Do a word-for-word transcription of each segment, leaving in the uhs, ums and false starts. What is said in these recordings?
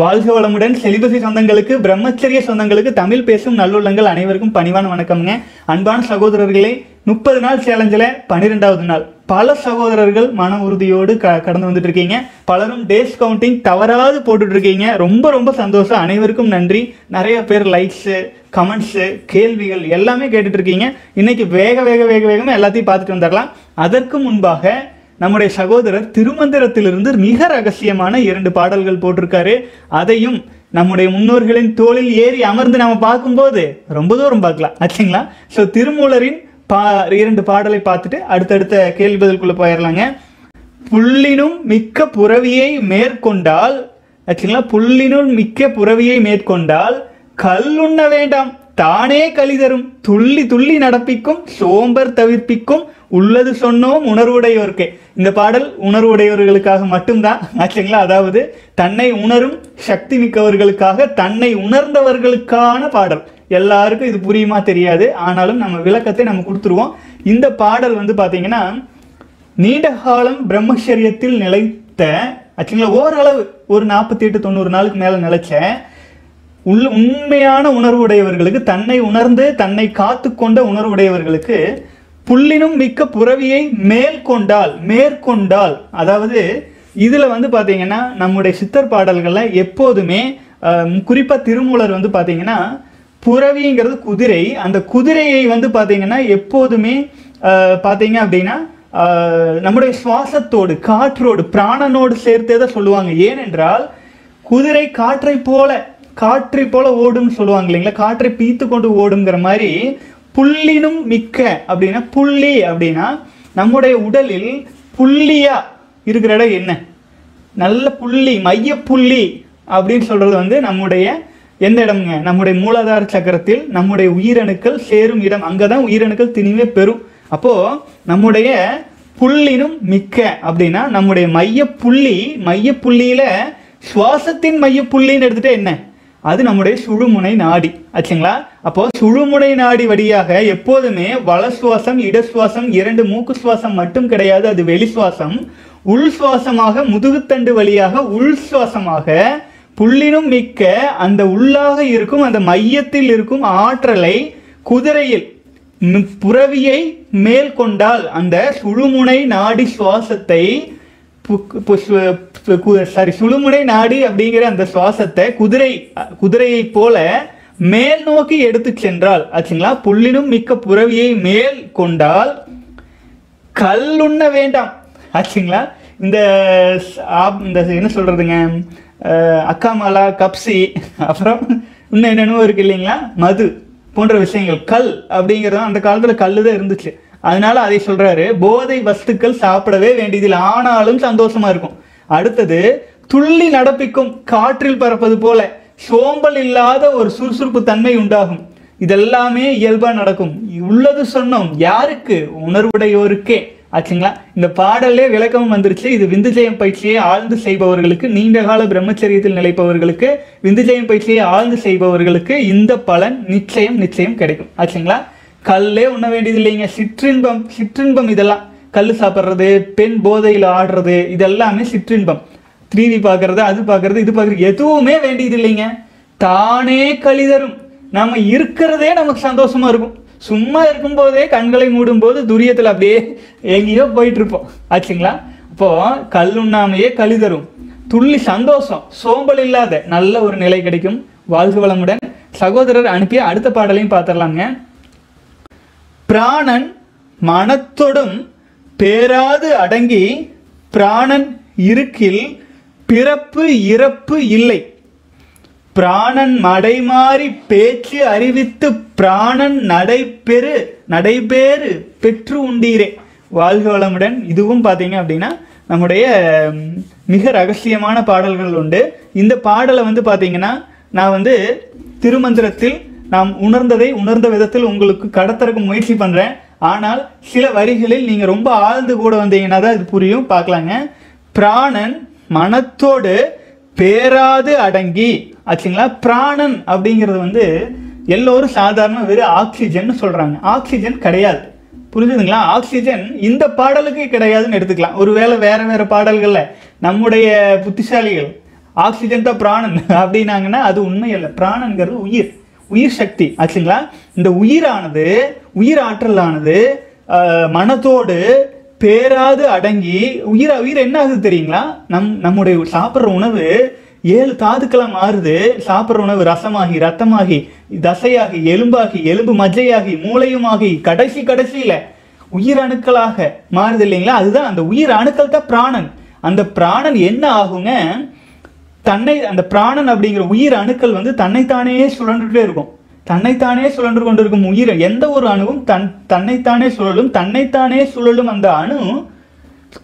வாழ்க வளமுடன். செலிபசி சொந்தங்களுக்கு, பிரம்மச்சரிய சொந்தங்களுக்கு, தமிழ் பேசும் நல்லுள்ளங்கள் அனைவருக்கும் பணிவான வணக்கம்ங்க. அன்பான சகோதரர்களே, முப்பது நாள் சேலஞ்சில் பன்னிரெண்டாவது நாள். பல சகோதரர்கள் மன உறுதியோடு க கடந்து வந்துட்டு இருக்கீங்க. பலரும் டேஸ் கவுண்டிங் தவறாது போட்டுட்டு இருக்கீங்க. ரொம்ப ரொம்ப சந்தோஷம், அனைவருக்கும் நன்றி. நிறைய பேர் லைக்ஸு, கமெண்ட்ஸு, கேள்விகள் எல்லாமே கேட்டுட்டு இருக்கீங்க. இன்னைக்கு வேக வேக வேக வேகமாக எல்லாத்தையும் பார்த்துட்டு வந்துடலாம். அதற்கு முன்பாக நம்முடைய சகோதரர் திருமந்திரத்திலிருந்து மிக ரகசியமான இரண்டு பாடல்கள் போட்டிருக்காரு. அதையும் நம்முடைய முன்னோர்களின் தோளில் ஏறி அமர்ந்து நம்ம பார்க்கும்போது ரொம்ப தூரம் பார்க்கலாம் ஆச்சுங்களா. ஸோ திருமூலரின் பா இரண்டு பாடலை பார்த்துட்டு அடுத்தடுத்த கேள்வி பதிலுக்குள்ள போயிடலாங்க. புள்ளினும் மிக்க புறவியை மேற்கொண்டால் ஆச்சுங்களா, புள்ளினும் மிக்க புறவியை மேற்கொண்டால் கல்லுண்ண வேண்டாம், தானே கழிதரும் துள்ளி துள்ளி நடப்பிக்கும் சோம்பர் தவிர்ப்பிக்கும் உள்ளது சொன்னோம் உணர்வுடையோருக்கு. இந்த பாடல் உணர்வுடையவர்களுக்காக மட்டும்தான் ஆச்சுங்களா. அதாவது தன்னை உணரும் சக்தி மிக்கவர்களுக்காக, தன்னை உணர்ந்தவர்களுக்கான பாடல். எல்லாருக்கும் இது புரியுமா தெரியாது, ஆனாலும் நம்ம விளக்கத்தை நம்ம கொடுத்துருவோம். இந்த பாடல் வந்து பார்த்தீங்கன்னா நீண்ட காலம் பிரம்மச்சரியத்தில் நிலைத்த ஆச்சுங்களா, ஓரளவு ஒரு நாற்பத்தி எட்டு தொண்ணூறு நாளுக்கு மேலே நிலைச்ச உள்ள உண்மையான உணர்வு உடையவர்களுக்கு, தன்னை உணர்ந்து தன்னை காத்து கொண்ட உணர்வு உடையவர்களுக்கு புள்ளினும் மிக்க புறவியை மேற்கொண்டால் மேற்கொண்டால் அதாவது இதில் வந்து பார்த்தீங்கன்னா நம்முடைய சித்தர் பாடல்களில் எப்போதுமே குறிப்பாக திருமூலர் வந்து பார்த்தீங்கன்னா புறவிங்கிறது குதிரை. அந்த குதிரையை வந்து பார்த்தீங்கன்னா எப்போதுமே பார்த்தீங்க அப்படின்னா நம்முடைய சுவாசத்தோடு காற்றோடு பிராணனோடு சேர்த்தே தான் சொல்லுவாங்க. ஏனென்றால் குதிரை காற்றை போல காற்றை போல ஓடும்னு சொல்லுவாங்க இல்லைங்களா, காற்றை பீத்து கொண்டு ஓடுங்கிற மாதிரி புள்ளினும் மிக்க அப்படின்னா புள்ளி அப்படின்னா நம்முடைய உடலில் புள்ளியா இருக்கிற இடம் என்ன, நல்ல புள்ளி மைய புள்ளி அப்படின்னு சொல்றது வந்து நம்முடைய எந்த இடம்ங்க, நம்முடைய மூலாதார சக்கரத்தில் நம்முடைய உயிரணுக்கள் சேரும் இடம். அங்கே தான் உயிரணுக்கள் திணிவே பெறும். அப்போ நம்முடைய புள்ளினும் மிக்க அப்படின்னா நம்முடைய மைய புள்ளி, மைய புள்ளியில சுவாசத்தின் மைய புள்ளின்னு எடுத்துட்டா என்ன, அது நம்முடைய சுழுமுனை நாடி ஆச்சுங்களா. அப்போ சுழுமுனை நாடி வழியாக எப்போதுமே வல சுவாசம், இட சுவாசம், இரண்டு மூக்கு சுவாசம் மட்டும் கிடையாது, அது வெளி சுவாசம். உள் சுவாசமாக முதுகுத்தண்டு வழியாக உள் சுவாசமாக புள்ளினும் மிக்க அந்த உள்ளாக இருக்கும் அந்த மையத்தில் இருக்கும் ஆற்றலை குதிரையில் புறவியை மேற்கொண்டால் அந்த சுழுமுனை நாடி சுவாசத்தை சாரி சுழுமுனை நாடி அப்படிங்கிற அந்த சுவாசத்தை குதிரை குதிரையை போல மேல் நோக்கி எடுத்து சென்றால் ஆச்சுங்களா, புள்ளினும் மிக்க புறவியை மேல் கொண்டால் கல் உண்ண வேண்டாம் ஆச்சுங்களா. இந்த என்ன சொல்றதுங்க, அக்காமாலா, கப்சி, அப்புறம் இன்னும் என்னென்னோ இருக்கு இல்லைங்களா, மது போன்ற விஷயங்கள். கல் அப்படிங்கிறது அந்த காலத்தில் கல் தான் இருந்துச்சு. அதனால அதை சொல்றாரு, போதை வஸ்துக்கள் சாப்பிடவே வேண்டியதில்லை, ஆனாலும் சந்தோஷமா இருக்கும். அடுத்தது துள்ளி நடப்பிக்கும், காற்றில் பறப்பது போல சோம்பல் இல்லாத ஒரு சுறுசுறுப்பு தன்மை உண்டாகும். இதெல்லாமே இயல்பா நடக்கும். உள்ளது சொன்னோம் யாருக்கு, உணர்வுடையோருக்கே ஆச்சுங்களா. இந்த பாடலே விளக்கமும் வந்துருச்சு. இது விந்து ஜெயம் பயிற்சியை ஆழ்ந்து செய்பவர்களுக்கு, நீண்டகால பிரம்மச்சரியத்தில் நிலைப்பவர்களுக்கு, விந்து ஜெயம் பயிற்சியை ஆழ்ந்து செய்பவர்களுக்கு இந்த பலன் நிச்சயம் நிச்சயம் கிடைக்கும் ஆச்சுங்களா. கல்லே உண்ண வேண்டியது இல்லைங்க. சிற்றின்பம் சிற்றின்பம் இதெல்லாம் கல் சாப்பிட்றது, பெண் போதையில் ஆடுறது, இதெல்லாமே சிற்றின்பம். த்ரீவி பார்க்கறது, அது பார்க்கறது, இது பார்க்கறது, எதுவுமே வேண்டியது இல்லைங்க. தானே கழிதரும், நம்ம இருக்கிறதே நமக்கு சந்தோஷமா இருக்கும். சும்மா இருக்கும்போதே கண்களை மூடும் போது துரியத்தில் அப்படியே எங்கேயோ போயிட்டு இருப்போம் ஆச்சுங்களா. அப்போ கல் உண்ணாமையே கழிதரும், துள்ளி சந்தோஷம், சோம்பல் இல்லாத நல்ல ஒரு நிலை கிடைக்கும். வாழ்க வளமுடன். சகோதரர் அனுப்பிய அடுத்த பாடலையும் பார்த்துடலாங்க. பிராணன் மனத்தொடும் பேராது அடங்கி பிராணன் இருக்கில் பிறப்பு இறப்பு இல்லை, பிராணன் மடைமாறி பேச்சு அறிவித்து பிராணன் நடைபெறு நடைபேறு பெற்று உண்டீரே. வாழ்க வளமுடன். இதுவும் பார்த்தீங்க அப்படின்னா நம்முடைய மிக ரகசியமான பாடல்கள் உண்டு. இந்த பாடலை வந்து பார்த்தீங்கன்னா நான் வந்து திருமந்திரத்தில் நாம் உணர்ந்ததை உணர்ந்த விதத்தில் உங்களுக்கு கடத்தறக்கு முயற்சி பண்ணுறேன். ஆனால் சில வரிகளில் நீங்கள் ரொம்ப ஆழ்ந்து கூட வந்தீங்கன்னா தான் இது புரியும். பார்க்கலாங்க. பிராணன் மனத்தோடு பேராது அடங்கி ஆச்சுங்களா. பிராணன் அப்படிங்கிறது வந்து எல்லோரும் சாதாரண வெறும் ஆக்சிஜன் சொல்கிறாங்க. ஆக்சிஜன் கிடையாது, புரிஞ்சுதுங்களா. ஆக்சிஜன் இந்த பாடலுக்கு கிடையாதுன்னு எடுத்துக்கலாம். ஒருவேளை வேற வேற பாடல்களில் நம்முடைய புத்திசாலிகள் ஆக்சிஜன் தான் பிராணன் அப்படின்னாங்கன்னா அது உண்மை இல்லை. பிராணங்கிறது உயிர், உயிர் சக்தி ஆச்சுங்களா. இந்த உயிரானது, உயிர் ஆற்றலானது மனத்தோடு பேராது அடங்கி உயிர் உயிர் என்ன ஆகுது தெரியுங்களா, நம் நம்முடைய சாப்பிட்ற உணவு ஏழு தாதுக்களை மாறுது. சாப்பிட்ற உணவு ரசமாகி ரத்தமாகி தசையாகி எலும்பாகி எலும்பு மஜ்ஜையாகி மூளையுமாகி கடைசி கடைசியில் உயிர் அணுக்களாக மாறுது இல்லைங்களா. அதுதான் அந்த உயிர் அணுக்கள் தான் பிராணன். அந்த பிராணன் என்ன ஆகுங்க, தன்னை அந்த பிராணன் அப்படிங்கிற உயிர் அணுக்கள் வந்து தன்னைத்தானே சுழன்றுகிட்டே இருக்கும். தன்னைத்தானே சுழன்று கொண்டிருக்கும் உயிர் எந்த ஒரு அணுவும் தன் தன்னைத்தானே சுழலும். தன்னைத்தானே சுழலும் அந்த அணு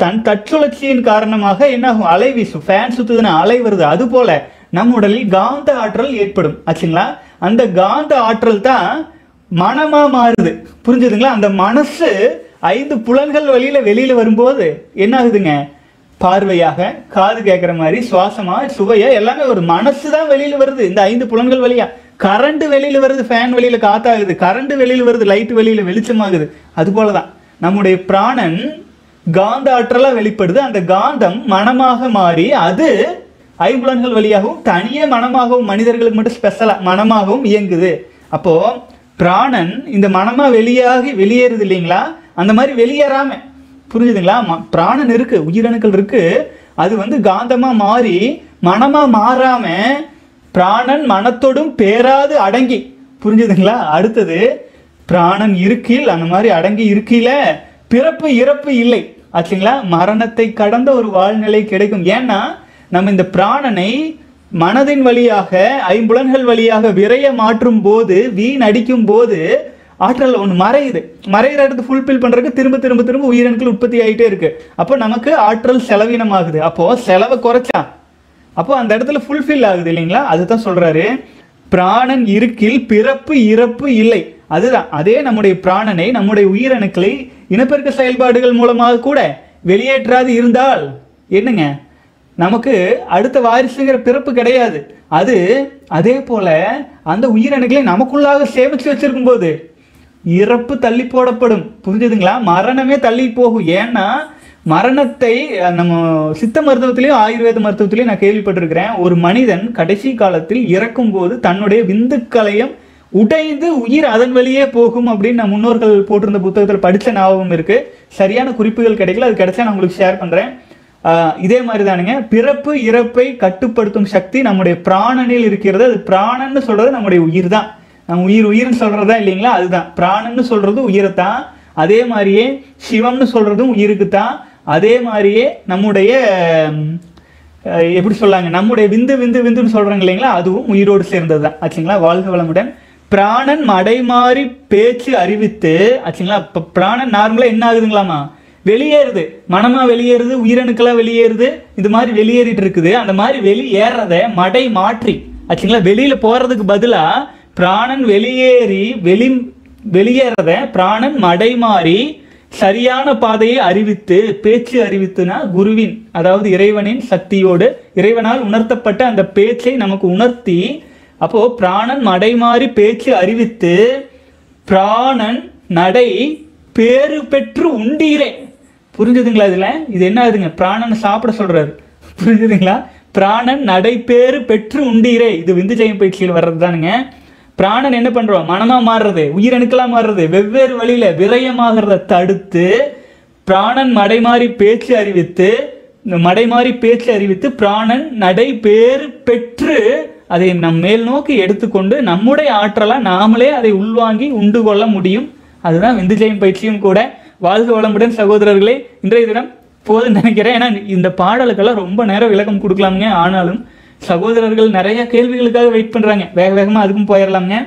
தன் தற்சுழற்சியின் காரணமாக என்னாகும், அலை வீசும். ஃபேன் சுற்றுதுன்னு அலை வருது. அதுபோல நம் உடலில் காந்த ஆற்றல் ஏற்படும் ஆச்சுங்களா. அந்த காந்த ஆற்றல் தான் மனமாக மாறுது. புரிஞ்சுதுங்களா. அந்த மனசு ஐந்து புலன்கள் வழியில் வெளியில் வரும்போது என்ன ஆகுதுங்க, பார்வையாக காது கேட்குற மாதிரி சுவாசமா சுவையா எல்லாமே ஒரு மனசு தான் வெளியில் வருது. இந்த ஐந்து புலன்கள் வழியா கரண்ட் வெளியில் வருது. ஃபேன் வெளியில் காத்தாகுது, கரண்ட் வெளியில் வருது, லைட் வெளியில் வெளிச்சமாகுது. அதுபோல தான் நம்முடைய பிராணன் காந்த ஆற்றலாக வெளிப்படுது. அந்த காந்தம் மனமாக மாறி அது ஐம்புலன்கள் வழியாகவும் தனியே மனமாகவும் மனிதர்களுக்கு மட்டும் ஸ்பெஷலாக மனமாகவும் இயங்குது. அப்போது பிராணன் இந்த மனமாக வெளியாகி வெளியேறுது இல்லைங்களா. அந்த மாதிரி வெளியேறாமல் புரிஞ்சுதுங்களா, பிராணன் இருக்குது, உயிரணுக்கள் இருக்குது, அது வந்து காந்தமாக மாறி மனமாக மாறாமல் பிராணன் மனத்தோடும் பேராது அடங்கி புரிஞ்சுதுங்களா. அடுத்தது பிராணன் இருக்கில் அந்த மாதிரி அடங்கி இருக்கையில் பிறப்பு இறப்பு இல்லை ஆச்சுங்களா. மரணத்தை கடந்த ஒரு வாழ்நிலை கிடைக்கும். ஏன்னா நம்ம இந்த பிராணனை மனதின் வழியாக ஐம்புலன்கள் வழியாக விரைய மாற்றும் போது வீணடிக்கும் போது ஆற்றல் ஒன்று மறையுது. மறைகிற இடத்து ஃபுல்ஃபில் பண்ணுறதுக்கு திரும்ப திரும்ப திரும்ப உயிரணுக்கள் உற்பத்தி ஆகிட்டே இருக்குது. அப்போ நமக்கு ஆற்றல் செலவீனமாகுது. அப்போது செலவை குறைச்சா அப்போ அந்த இடத்துல ஃபுல்ஃபில் ஆகுது இல்லைங்களா. அதுதான் சொல்கிறாரு, பிராணன் இருக்கில் பிறப்பு இறப்பு இல்லை. அதுதான் அதே நம்முடைய பிராணனை நம்முடைய உயிரணுக்களை இனப்பெருக்க செயல்பாடுகள் மூலமாக கூட வெளியேற்றாது இருந்தால் என்னங்க, நமக்கு அடுத்த வாரிசுங்கிற பிறப்பு கிடையாது. அது அதே போல் அந்த உயிரணுக்களை நமக்குள்ளாக சேமித்து வச்சுருக்கும் போது இறப்பு தள்ளி போடப்படும். புரிஞ்சுதுங்களா, மரணமே தள்ளி போகும். ஏன்னா மரணத்தை நம்ம சித்த மருத்துவத்திலையும் ஆயுர்வேத மருத்துவத்திலையும் நான் கேள்விப்பட்டிருக்கிறேன், ஒரு மனிதன் கடைசி காலத்தில் இறக்கும் போது தன்னுடைய விந்துக்களையும் உடைந்து உயிர் அதன் வழியே போகும் அப்படின்னு நான் முன்னோர்கள் போட்டிருந்த புத்தகத்தில் படித்த ஞாபகம் இருக்குது. சரியான குறிப்புகள் கிடைக்கல, அது கிடைச்சா நான் உங்களுக்கு ஷேர் பண்ணுறேன். இதே மாதிரி தானுங்க பிறப்பு இறப்பை கட்டுப்படுத்தும் சக்தி நம்முடைய பிராணனில் இருக்கிறது. அது பிராணன்னு சொல்கிறது நம்முடைய உயிர் தான். நம்ம உயிர் உயிர்னு சொல்கிறதா இல்லைங்களா, அதுதான் பிராணன்னு சொல்கிறது உயிரைத்தான். அதே மாதிரியே சிவம்னு சொல்கிறதும் உயிருக்கு தான். அதே மாதிரியே நம்முடைய எப்படி சொல்லாங்க, நம்முடைய விந்து விந்து விந்துன்னு சொல்கிறாங்க இல்லைங்களா, அதுவும் உயிரோடு சேர்ந்தது தான் ஆச்சுங்களா. வாழ்க வளமுடன். பிராணன் மடை மாறி பேச்சு அறிவித்து ஆச்சுங்களா. இப்போ பிராணன் நார்மலாக என்ன ஆகுதுங்களாமா, வெளியேறுது, மனமாக வெளியேறுது, உயிரணுக்களாக வெளியேறுது, இது மாதிரி வெளியேறிட்டு இருக்குது. அந்த மாதிரி வெளியேறத மடை மாற்றி ஆச்சுங்களா, வெளியில் போகிறதுக்கு பதிலாக பிராணன் வெளியேறி வெளி வெளியேறத பிராணன் மடை மாறி சரியான பாதையை அறிவித்து பேச்சு அறிவித்துனா குருவின் அதாவது இறைவனின் சக்தியோடு இறைவனால் உணர்த்தப்பட்ட அந்த பேச்சை நமக்கு உணர்த்தி அப்போது பிராணன் மடை மாறி பேச்சு அறிவித்து பிராணன் நடை பேறு பெற்று உண்டீரே. புரிஞ்சுதுங்களா. இதில் இது என்ன ஆகுதுங்க, பிராணனை சாப்பிட சொல்கிறாரு. புரிஞ்சுதுங்களா, பிராணன் நடை பேறு பெற்று உண்டீரே, இது விந்து ஜெயம் பயிற்சியில் வர்றது தானுங்க. பிராணன் என்ன பண்ணுறோம், மனமாக மாறுறது, உயிரணுக்களாக மாறுறது, வெவ்வேறு வழியில் விரயமாகிறத தடுத்து பிராணன் மடை மாறி பேச்சு அறிவித்து மடை மாறி பேச்சு அறிவித்து பிராணன் நடை பேறு பெற்று அதை நம் மேல் நோக்கி எடுத்துக்கொண்டு நம்முடைய ஆற்றலாக நாமளே அதை உள்வாங்கி உண்டு கொள்ள முடியும். அதுதான் விந்து ஜெயம் பயிற்சியும் கூட. வாழ்க வளமுடன் சகோதரர்களே. இன்றைய தினம் போதுன்னு நினைக்கிறேன். ஏன்னா இந்த பாடலுக்கெல்லாம் ரொம்ப நேரம் விளக்கம் கொடுக்கலாமுங்க. ஆனாலும் சகோதரர்கள் நிறைய கேள்விகளுக்காக வெயிட் பண்ணுறாங்க, வேக வேகமாக அதுக்கும் போயிடலாமுங்க.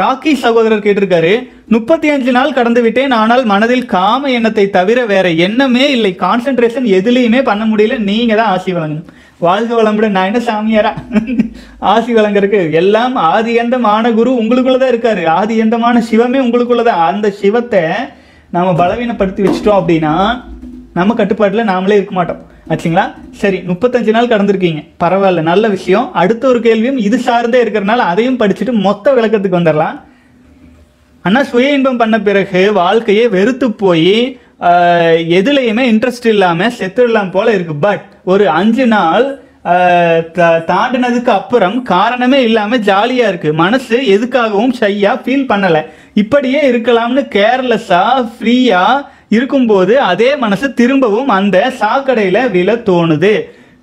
ராக்கி சகோதரர் கேட்டிருக்காரு, முப்பத்தி அஞ்சு நாள் கடந்து விட்டேன், ஆனால் மனதில் காம எண்ணத்தை தவிர வேற எண்ணமே இல்லை, கான்சென்ட்ரேஷன் எதுலேயுமே பண்ண முடியல, நீங்கள் தான் ஆசி வழங்கணும். வாழ்க வளம்புட. நான் என்ன சாமியாரா ஆசி வழங்கறக்கு? எல்லாம் ஆதியந்தமான குரு உங்களுக்குள்ளதான் இருக்காரு. ஆதியந்தமான சிவமே உங்களுக்குள்ளதான். அந்த சிவத்தை நாம பலவீனப்படுத்தி வச்சிட்டோம் அப்படின்னா நம்ம கட்டுப்பாட்டில் நாமளே இருக்க மாட்டோம் ஆச்சுங்களா. சரி, முப்பத்தஞ்சு நாள் கடந்திருக்கீங்க, பரவாயில்ல, நல்ல விஷயம். அடுத்த ஒரு கேள்வியும் இது சார்ந்தே இருக்கிறனால அதையும் படிச்சுட்டு மொத்த விளக்கத்துக்கு வந்துடலாம். அண்ணா, சுய இன்பம் பண்ண பிறகு வாழ்க்கையை வெறுத்து போய் எதுலையுமே இன்ட்ரெஸ்ட் இல்லாமல் செத்து இல்லாமல் போல இருக்கு, பட் ஒரு அஞ்சு நாள் தாண்டினதுக்கு அப்புறம் காரணமே இல்லாமல் ஜாலியாக இருக்குது, மனசு எதுக்காகவும் ஷையாக ஃபீல் பண்ணலை, இப்படியே இருக்கலாம்னு கேர்லெஸ்ஸாக ஃப்ரீயாக இருக்கும்போது அதே மனசு திரும்பவும் அந்த சாக்கடையில் விழ தோணுது.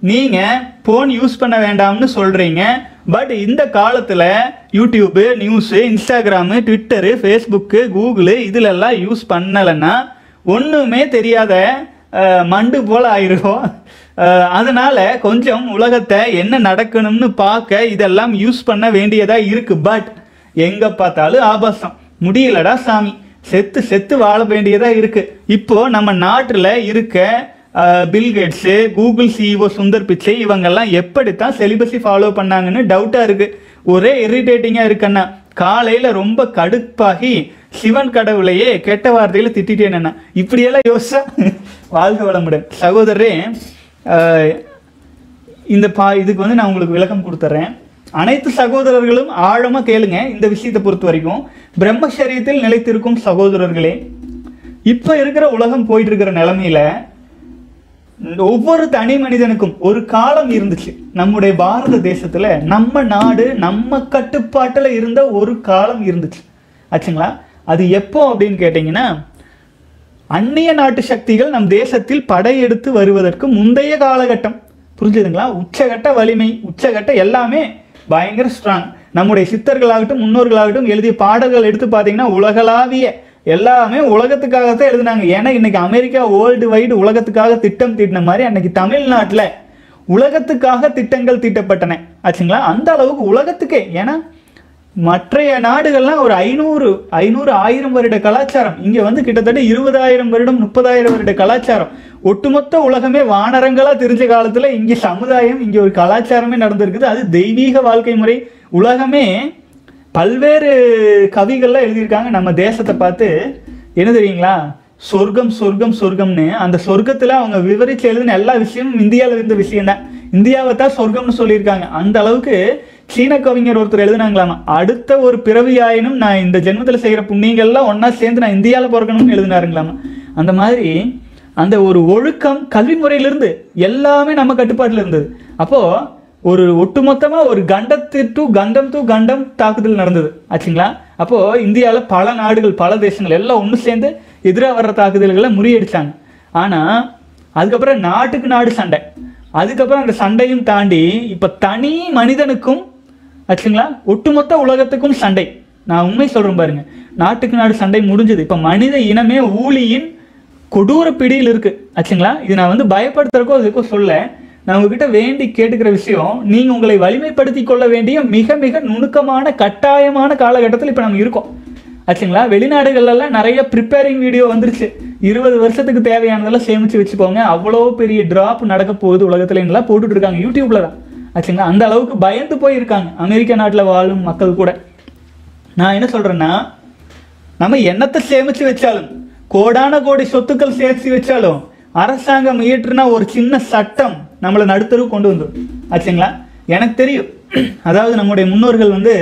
நீங்கள் ஃபோன் யூஸ் பண்ண வேண்டாம்னு சொல்கிறீங்க, பட் இந்த காலத்தில் YouTube, news, Instagram, Twitter, Facebook, Google இதிலெல்லாம் யூஸ் பண்ணலைன்னா ஒன்றுமே தெரியாத மண்டு போல் ஆயிருக்கும். அதனால் கொஞ்சம் உலகத்தை என்ன நடக்கணும்னு பார்க்க இதெல்லாம் யூஸ் பண்ண வேண்டியதாக இருக்குது. பட் எங்கே பார்த்தாலும் ஆபாசம், முடியலடா சாமி, செத்து செத்து வாழ வேண்டியதாக இருக்குது. இப்போது நம்ம நாட்டில் இருக்க Bill Gates, Google CEO Sundar Pichai இவங்கெல்லாம் எப்படித்தான் செலிபஸை ஃபாலோ பண்ணாங்கன்னு டவுட்டாக இருக்குது. ஒரே இரிட்டேட்டிங்காக இருக்குன்னா காலையில் ரொம்ப கடுப்பாகி சிவன் கடவுளையே கெட்ட வார்த்தையில் திட்டிட்டேன்னா இப்படியெல்லாம் யோசிச்சா வாழ்க வளமுடன் சகோதரரே. இந்த பா இதுக்கு வந்து நான் உங்களுக்கு விளக்கம் கொடுத்துட்றேன். அனைத்து சகோதரர்களும் ஆழமாக கேளுங்க. இந்த விஷயத்தை பொறுத்த வரைக்கும் பிரம்மச்சரியத்தில் நிலைத்திருக்கும் சகோதரர்களே, இப்போ இருக்கிற உலகம் போயிட்டு இருக்கிற நிலமையில ஒவ்வொரு தனி மனிதனுக்கும் ஒரு காலம் இருந்துச்சு. நம்முடைய பாரத தேசத்துல நம்ம நாடு நம்ம கட்டுப்பாட்டுல இருந்த ஒரு காலம் இருந்துச்சு ஆச்சுங்களா. அது எப்போ அப்படின்னு கேட்டீங்கன்னா, அந்நிய நாட்டு சக்திகள் நம் தேசத்தில் படையெடுத்து வருவதற்கு முந்தைய காலகட்டம். புரிஞ்சுதுங்களா? உச்சகட்ட வலிமை, உச்சகட்ட எல்லாமே பயங்கர ஸ்ட்ராங். நம்முடைய சித்தர்களாகட்டும் முன்னோர்களாகட்டும் எழுதிய பாடல்கள் எடுத்து பார்த்தீங்கன்னா உலகளாவிய எல்லாமே உலகத்துக்காகத்தான் எழுதுனாங்க. ஏன்னா இன்னைக்கு அமெரிக்கா வேர்ல்டு வைடு உலகத்துக்காக திட்டம் தீட்டின மாதிரி அன்னைக்கு தமிழ்நாட்டில் உலகத்துக்காக திட்டங்கள் தீட்டப்பட்டன ஆச்சுங்களா. அந்த அளவுக்கு உலகத்துக்கே, ஏன்னா மற்றைய நாடுகள்லாம் ஒரு ஐநூறு ஐநூறு ஆயிரம் வருட கலாச்சாரம், இங்கே வந்து கிட்டத்தட்ட இருபதாயிரம் வருடம் முப்பதாயிரம் வருட கலாச்சாரம். ஒட்டுமொத்த உலகமே வானரங்களாக தெரிஞ்ச காலத்தில் இங்கே சமுதாயம், இங்கே ஒரு கலாச்சாரமே நடந்திருக்குது. அது தெய்வீக வாழ்க்கை முறை. உலகமே பல்வேறு கவிகள்லாம் எழுதியிருக்காங்க நம்ம தேசத்தை பார்த்து. என்ன தெரியுங்களா, சொர்க்கம் சொர்க்கம் சொர்க்கம்னு அந்த சொர்க்கத்தில் அவங்க விவரித்து எழுதின எல்லா விஷயமும் இந்தியாவில் இருந்த விஷயம்தான். இந்தியாவை தான் சொர்க்கம்னு சொல்லியிருக்காங்க. அந்த அளவுக்கு சீன கவிஞர் ஒருத்தர் எழுதினாங்களாமா, அடுத்த ஒரு பிறவி ஆயினும் நான் இந்த ஜென்மத்தில் செய்கிற புண்ணியங்கள்லாம் ஒன்றா சேர்ந்து நான் இந்தியாவில் பிறக்கணும்னு எழுதினாருங்களாமா. அந்த மாதிரி அந்த ஒரு ஒழுக்கம் கல்வி முறையிலிருந்து எல்லாமே நம்ம கட்டுப்பாட்டில் இருந்தது. அப்போது ஒரு ஒட்டுமொத்தமாக ஒரு கண்டத்து டு கண்டம் டு கண்டம் தாக்குதல் நடந்தது ஆச்சுங்களா. அப்போது இந்தியாவில் பல நாடுகள் பல தேசங்கள் எல்லாம் ஒன்று சேர்ந்து எதிராக வர்ற தாக்குதல்களை முறியடித்தாங்க. ஆனால் அதுக்கப்புறம் நாட்டுக்கு நாடு சண்டை, அதுக்கப்புறம் அந்த சண்டையும் தாண்டி இப்போ தனி மனிதனுக்கும் ஆச்சுங்களா ஒட்டுமொத்த உலகத்துக்கும் சண்டை. நான் உண்மை சொல்கிறேன் பாருங்கள், நாட்டுக்கு நாடு சண்டை முடிஞ்சது. இப்போ மனித இனமே ஊழியின் கொடூர பிடியில் இருக்குது ஆச்சுங்களா. இது நான் வந்து பயப்படுத்துறக்கோ அதுக்கோ சொல்ல, நான் உங்ககிட்ட வேண்டி கேட்டுக்கிற விஷயம், நீங்கள் உங்களை வலிமைப்படுத்தி கொள்ள வேண்டிய மிக மிக நுணுக்கமான கட்டாயமான காலகட்டத்தில் இப்போ நம்ம இருக்கோம் ஆச்சுங்களா. வெளிநாடுகள்லாம் நிறைய ப்ரிப்பேரிங் வீடியோ வந்துருச்சு, இருபது வருஷத்துக்கு தேவையானதெல்லாம் சேமித்து வச்சுக்கோங்க, அவ்வளோ பெரிய ட்ராப் நடக்க போகுது உலகத்துலலாம் போட்டுட்ருக்காங்க யூடியூப்பில் தான் ஆச்சுங்களா. அந்த அளவுக்கு பயந்து போயிருக்காங்க அமெரிக்க நாட்டில் வாழும் மக்கள் கூட. நான் என்ன சொல்கிறேன்னா, நம்ம என்னத்தை சேமித்து வச்சாலும், கோடான கோடி சொத்துக்கள் சேர்த்து வச்சாலும், அரசாங்கம் இயற்றுனா ஒரு சின்ன சட்டம் நம்மளை நடுத்தரவு கொண்டு வந்துடும் ஆச்சுங்களா. எனக்கு தெரியும், அதாவது நம்முடைய முன்னோர்கள் வந்து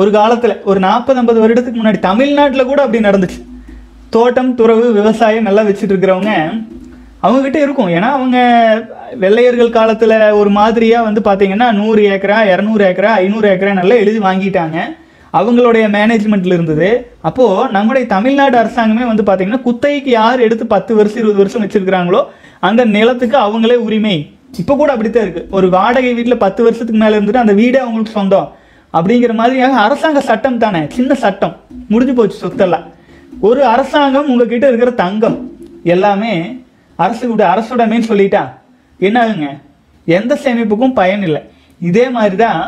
ஒரு காலத்தில் ஒரு நாற்பது ஐம்பது வருடத்துக்கு முன்னாடி தமிழ்நாட்டில் கூட அப்படி நடந்துச்சு. தோட்டம் துறவு விவசாயம் எல்லாம் வச்சுட்டு இருக்கிறவங்க அவங்கக்கிட்ட இருக்கும். ஏன்னா அவங்க வெள்ளையர்கள் காலத்தில் ஒரு மாதிரியாக வந்து பார்த்தீங்கன்னா நூறு ஏக்கரா இரநூறு ஏக்கரா ஐநூறு ஏக்கரா நல்லா எழுதி வாங்கிட்டாங்க, அவங்களுடைய மேனேஜ்மெண்ட்டில் இருந்தது. அப்போது நம்முடைய தமிழ்நாடு அரசாங்கமே வந்து பார்த்திங்கன்னா குத்தகைக்கு யார் எடுத்து பத்து வருஷம் இருபது வருஷம் வச்சுருக்கிறாங்களோ அந்த நிலத்துக்கு அவங்களே உரிமை. இப்போ கூட அப்படித்தான் இருக்குது. ஒரு வாடகை வீட்டில் பத்து வருஷத்துக்கு மேலே இருந்துட்டு அந்த வீடே அவங்களுக்கு சொந்தம் அப்படிங்கிற மாதிரியாக அரசாங்க சட்டம் தானே, சின்ன சட்டம், முடிஞ்சு போச்சு சொத்தெல்லாம். ஒரு அரசாங்கம் உங்ககிட்ட இருக்கிற தங்கம் எல்லாமே அரசு விட அரசுடமேன்னு சொல்லிட்டா என்ன ஆகுங்க, எந்த சேமிப்புக்கும் பயன் இல்லை. இதே மாதிரி தான்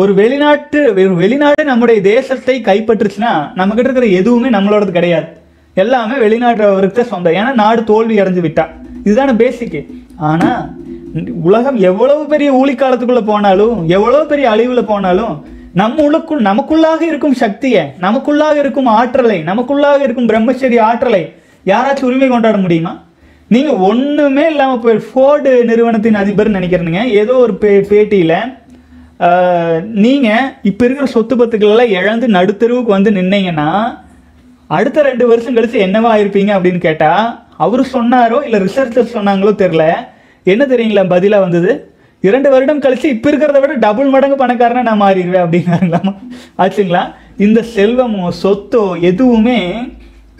ஒரு வெளிநாட்டு வெளிநாடு நம்முடைய தேசத்தை கைப்பற்றுச்சுன்னா நம்மகிட்ட இருக்கிற எதுவுமே நம்மளோடது கிடையாது, எல்லாமே வெளிநாட்டவருக்கு சொந்தம். ஏன்னா நாடு தோல்வி அடைஞ்சு விட்டா, இதுதான பேசிக்கு. ஆனால் உலகம் எவ்வளவு பெரிய ஊழிக்காலத்துக்குள்ளே போனாலும் எவ்வளோ பெரிய அழிவில் போனாலும் நம்மளுக்குள் நமக்குள்ளாக இருக்கும் சக்தியை, நமக்குள்ளாக இருக்கும் ஆற்றலை, நமக்குள்ளாக இருக்கும் பிரம்மச்சரிய ஆற்றலை யாராச்சும் உரிமை கொண்டாட முடியுமா? நீங்கள் ஒன்றுமே இல்லாமல் போய் ஃபோர்டு நிறுவனத்தின் அதிபர்னு நினைக்கிறீங்க, ஏதோ ஒரு பே பேட்டியில் நீங்கள் இப்போ இருக்கிற சொத்து பத்துக்களெல்லாம் இழந்து நடுத்தருவுக்கு வந்து நின்னீங்கன்னா அடுத்த ரெண்டு வருஷம் கழித்து என்னவா இருப்பீங்க அப்படின்னு கேட்டால் அவர் சொன்னாரோ இல்லை ரிசர்ச்சர் சொன்னாங்களோ தெரில, என்ன தெரியுங்களா பதிலாக வந்தது, இரண்டு வருடம் கழித்து இப்போ இருக்கிறத விட டபுள் மடங்கு பணக்காரனா நான் மாறிடுவேன் அப்படிங்கிறாங்களாமா. ஆச்சுங்களா, இந்த செல்வமோ சொத்தோ எதுவுமே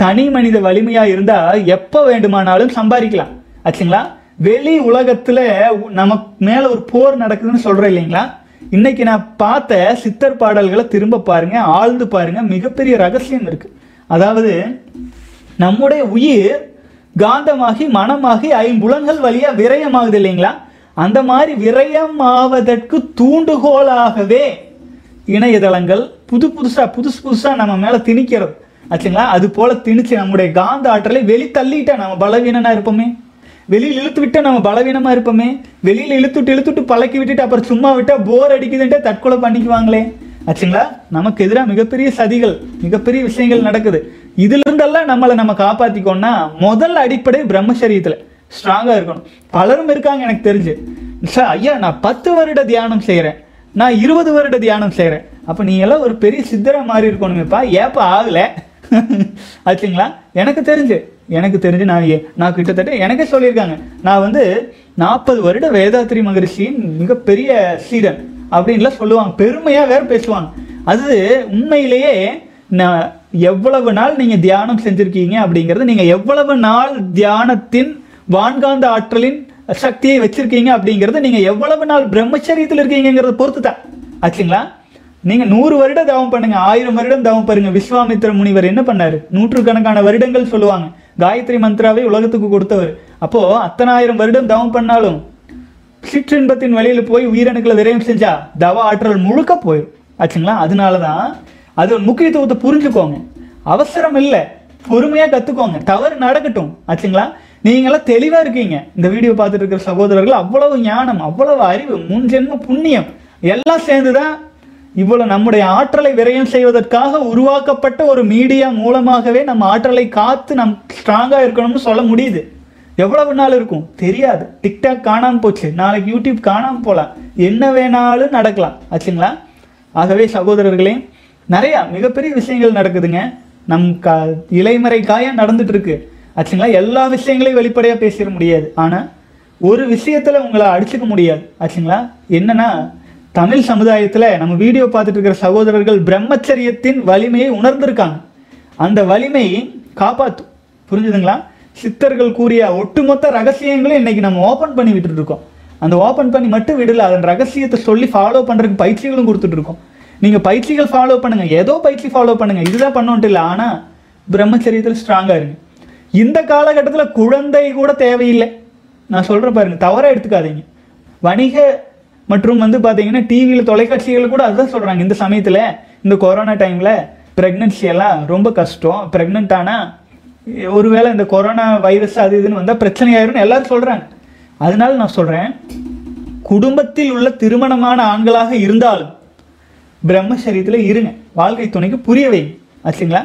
தனி மனித வலிமையாக இருந்தால் எப்போ வேண்டுமானாலும் சம்பாதிக்கலாம். ஆச்சுங்களா, வெளி உலகத்தில் நமக்கு மேலே ஒரு போர் நடக்குதுன்னு சொல்கிறேன் இல்லைங்களா. இன்றைக்கி நான் பார்த்த சித்தர் பாடல்களை திரும்ப பாருங்கள், ஆழ்ந்து பாருங்கள், மிகப்பெரிய ரகசியம் இருக்குது. அதாவது நம்முடைய உயிர் காந்தமாகி மனமாகி ஐம்புலன்கள் வழியாக விரயமாகுது இல்லைங்களா. அந்த மாதிரி விரயமாவதற்கு தூண்டுகோலாகவே இணையதளங்கள் புது புதுசாக புதுசு புதுசாக நம்ம மேலே திணிக்கிறது. ஆச்சுங்களா, அது போல் திணிச்சு நம்முடைய காந்த ஆற்றலை வெளி தள்ளிட்டா நம்ம பலவீனனாக இருப்போமே, வெளியில் இழுத்து விட்டால் நம்ம பலவீனமாக இருப்போமே, வெளியில் இழுத்துட்டு இழுத்துட்டு பழக்கி விட்டுட்டு அப்புறம் சும்மா விட்டால் போர் அடிக்குதுன்ட்டு தற்கொலை பண்ணிக்குவாங்களே. ஆச்சுங்களா, நமக்கு எதிராக மிகப்பெரிய சதிகள் மிகப்பெரிய விஷயங்கள் நடக்குது. இதிலிருந்தெல்லாம் நம்மளை நம்ம காப்பாற்றிக்கோன்னா முதல் அடிப்படை பிரம்மச்சரியத்தில் ஸ்ட்ராங்காக இருக்கணும். பலரும் இருக்காங்க எனக்கு தெரிஞ்சு, சார் ஐயா நான் பத்து வருட தியானம் செய்கிறேன், நான் இருபது வருட தியானம் செய்கிறேன், அப்போ நீ எல்லாம் ஒரு பெரிய சித்தராக மாறி இருக்கணுமேப்பா, ஏப்பா ஆகலை. ஆச்சுங்களா, எனக்கு தெரிஞ்சு எனக்கு தெரிஞ்சு நான் நான் கிட்டத்தட்ட எனக்கே சொல்லியிருக்காங்க, நான் வந்து நாற்பது வருட வேதாத்திரி மகரிஷியின் மிகப்பெரிய சீடன் அப்படின்லாம் சொல்லுவாங்க, பெருமையாக வேறு பேசுவாங்க. அது உண்மையிலேயே நான் எவ்வளவு நாள் நீங்கள் தியானம் செஞ்சுருக்கீங்க அப்படிங்கிறது, நீங்கள் எவ்வளவு நாள் தியானத்தின் வான்காந்த ஆற்றலின் சக்தியை வச்சுருக்கீங்க அப்படிங்கிறது, நீங்கள் எவ்வளவு நாள் பிரம்மச்சரியத்தில் இருக்கீங்கிறத பொறுத்து தான். ஆச்சுங்களா, நீங்கள் நூறு வருடம் தவம் பண்ணுங்கள், ஆயிரம் வருடம் தவம் பாருங்கள். விஸ்வாமித்திர முனிவர் என்ன பண்ணார், நூற்றுக்கணக்கான வருடங்கள் சொல்லுவாங்க, காயத்ரி மந்திராவை உலகத்துக்கு கொடுத்தவர். அப்போது அத்தனாயிரம் வருடம் தவம் பண்ணாலும் சிற்றின்பத்தின் வழியில் போய் உயிரணுக்களை விரயம் செஞ்சால் தவ ஆற்றல் முழுக்க போயிடும். ஆச்சுங்களா, அதனால தான் அது முக்கியத்துவத்தை புரிஞ்சுக்கோங்க, அவசரம் இல்லை, பொறுமையாக கற்றுக்கோங்க, தவறு நடக்கட்டும். ஆச்சுங்களா, நீங்களாம் தெளிவாக இருக்கீங்க, இந்த வீடியோ பார்த்துட்டு இருக்கிற சகோதரர்கள் அவ்வளவு ஞானம் அவ்வளவு அறிவு முன்ஜென்ம புண்ணியம் எல்லாம் சேர்ந்து தான் இவ்வளோ நம்முடைய ஆற்றலை விரயம் செய்வதற்காக உருவாக்கப்பட்ட ஒரு மீடியா மூலமாகவே நம்ம ஆற்றலை காத்து நம் ஸ்ட்ராங்காக இருக்கணும்னு சொல்ல முடியுது. எவ்வளவு நாள் இருக்கும் தெரியாது, டிக்டாக் காணாமல் போச்சு, நாளைக்கு யூடியூப் காணாமல் போகலாம், என்ன வேணாலும் நடக்கலாம். ஆச்சுங்களா, ஆகவே சகோதரர்களே நிறையா மிகப்பெரிய விஷயங்கள் நடக்குதுங்க, நம் கா இலைமறை காயாக நடந்துட்டு இருக்கு. ஆச்சுங்களா, எல்லா விஷயங்களையும் வெளிப்படையாக பேசிட முடியாது, ஆனால் ஒரு விஷயத்தில் உங்களை அடிச்சுக்க முடியாது. ஆச்சுங்களா, என்னன்னா தமிழ் சமுதாயத்தில் நம்ம வீடியோ பார்த்துட்டு இருக்கிற சகோதரர்கள் பிரம்மச்சரியத்தின் வலிமையை உணர்ந்திருக்காங்க, அந்த வலிமையை காப்பாற்றும். புரிஞ்சுதுங்களா, சித்தர்கள் கூறிய ஒட்டுமொத்த ரகசியங்களையும் இன்றைக்கி நம்ம ஓப்பன் பண்ணி விட்டுட்ருக்கோம். அந்த ஓப்பன் பண்ணி மட்டும் விடல, அதன் ரகசியத்தை சொல்லி ஃபாலோ பண்ணுறதுக்கு பயிற்சிகளும் கொடுத்துட்ருக்கோம். நீங்கள் பயிற்சிகள் ஃபாலோ பண்ணுங்கள், ஏதோ பயிற்சி ஃபாலோ பண்ணுங்கள், இதுதான் பண்ணோன்ட்டு இல்லை, ஆனால் பிரம்மச்சரியத்தில் ஸ்ட்ராங்காக இருங்க. இந்த காலகட்டத்தில் குழந்தை கூட தேவையில்லை, நான் சொல்கிறேன் பாருங்கள், தவறாக எடுத்துக்காதீங்க. வணிக மற்றும் வந்து பார்த்தீங்கன்னா டிவியில் தொலைக்காட்சிகள் கூட அதுதான் சொல்கிறாங்க, இந்த சமயத்தில் இந்த கொரோனா டைமில் ப்ரெக்னன்சி எல்லாம் ரொம்ப கஷ்டம், ப்ரெக்னென்ட் ஆனால் ஒருவேளை இந்த கொரோனா வைரஸ் அது இதுன்னு வந்தால் பிரச்சனை ஆயிரும்னு எல்லோரும் சொல்கிறாங்க. அதனால நான் சொல்கிறேன், குடும்பத்தில் உள்ள திருமணமான ஆண்களாக இருந்தாலும் பிரம்மச்சரியத்தில் இருங்க, வாழ்க்கை துணைக்கு புரிய வைங்க. ஆச்சுங்களா,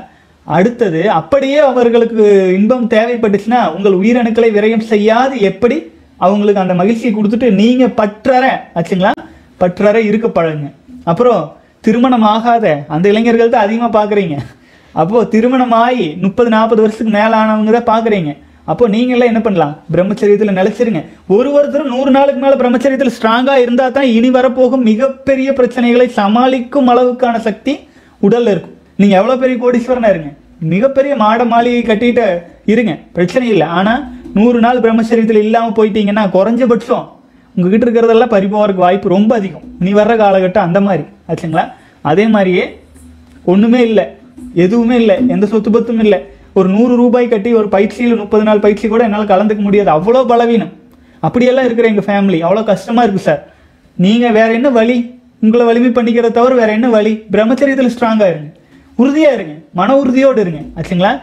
அடுத்தது அப்படியே அவர்களுக்கு இன்பம் தேவைப்பட்டுச்சுன்னா உங்கள் உயிரணுக்களை விரயம் செய்யாது எப்படி அவங்களுக்கு அந்த மகிழ்ச்சியை கொடுத்துட்டு நீங்கள் பற்றற ஆச்சுங்களா பற்றற இருக்க பழகுங்க. அப்புறம் திருமணம் ஆகாத அந்த இளைஞர்கள் தான் அதிகமாக பார்க்குறீங்க, அப்போது திருமணம் ஆகி முப்பது நாற்பது வருஷத்துக்கு மேலே ஆனவங்க தான் பார்க்குறீங்க, அப்போது நீங்களாம் என்ன பண்ணலாம், பிரம்மச்சரியத்தில் நிலைச்சிருங்க. ஒரு ஒருத்தரும் நூறு நாளுக்கு மேலே பிரம்மச்சரியத்தில் ஸ்ட்ராங்காக இருந்தால் தான் இனி வரப்போகும் மிகப்பெரிய பிரச்சனைகளை சமாளிக்கும் அளவுக்கான சக்தி உடலில் இருக்கும். நீங்கள் எவ்வளோ பெரிய கோடீஸ்வரனாக இருங்க, மிகப்பெரிய மாட மாளிகை கட்டிட்டு இருங்க, பிரச்சனை இல்லை, ஆனால் நூறு நாள் பிரம்மச்சரியத்தில் இல்லாமல் போயிட்டீங்கன்னா குறைஞ்சபட்சம் உங்ககிட்ட இருக்கிறதெல்லாம் பறிபோகிறதுக்கு வாய்ப்பு ரொம்ப அதிகம். நீ வர்ற காலகட்டம் அந்த மாதிரி. ஆச்சுங்களா, அதே மாதிரியே ஒன்றுமே இல்லை, எதுவுமே இல்லை, எந்த சொத்து பத்தும் இல்லை, ஒரு நூறு ரூபாய் கட்டி ஒரு பயிற்சியில் முப்பது நாள் பயிற்சி கூட என்னால் கலந்துக்க முடியாது, அவ்வளோ பலவீனம், அப்படியெல்லாம் இருக்கிற எங்கள் ஃபேமிலி அவ்வளோ கஷ்டமாக இருக்குது சார். நீங்கள் வேறு என்ன வழி, உங்களை வலிமை பண்ணிக்கிறத தவிர வேறு என்ன வழி, பிரம்மச்சரியத்தில் ஸ்ட்ராங்காக இருங்க, உறுதியாக இருங்க, மன உறுதியோடு இருங்க. ஆச்சுங்களா,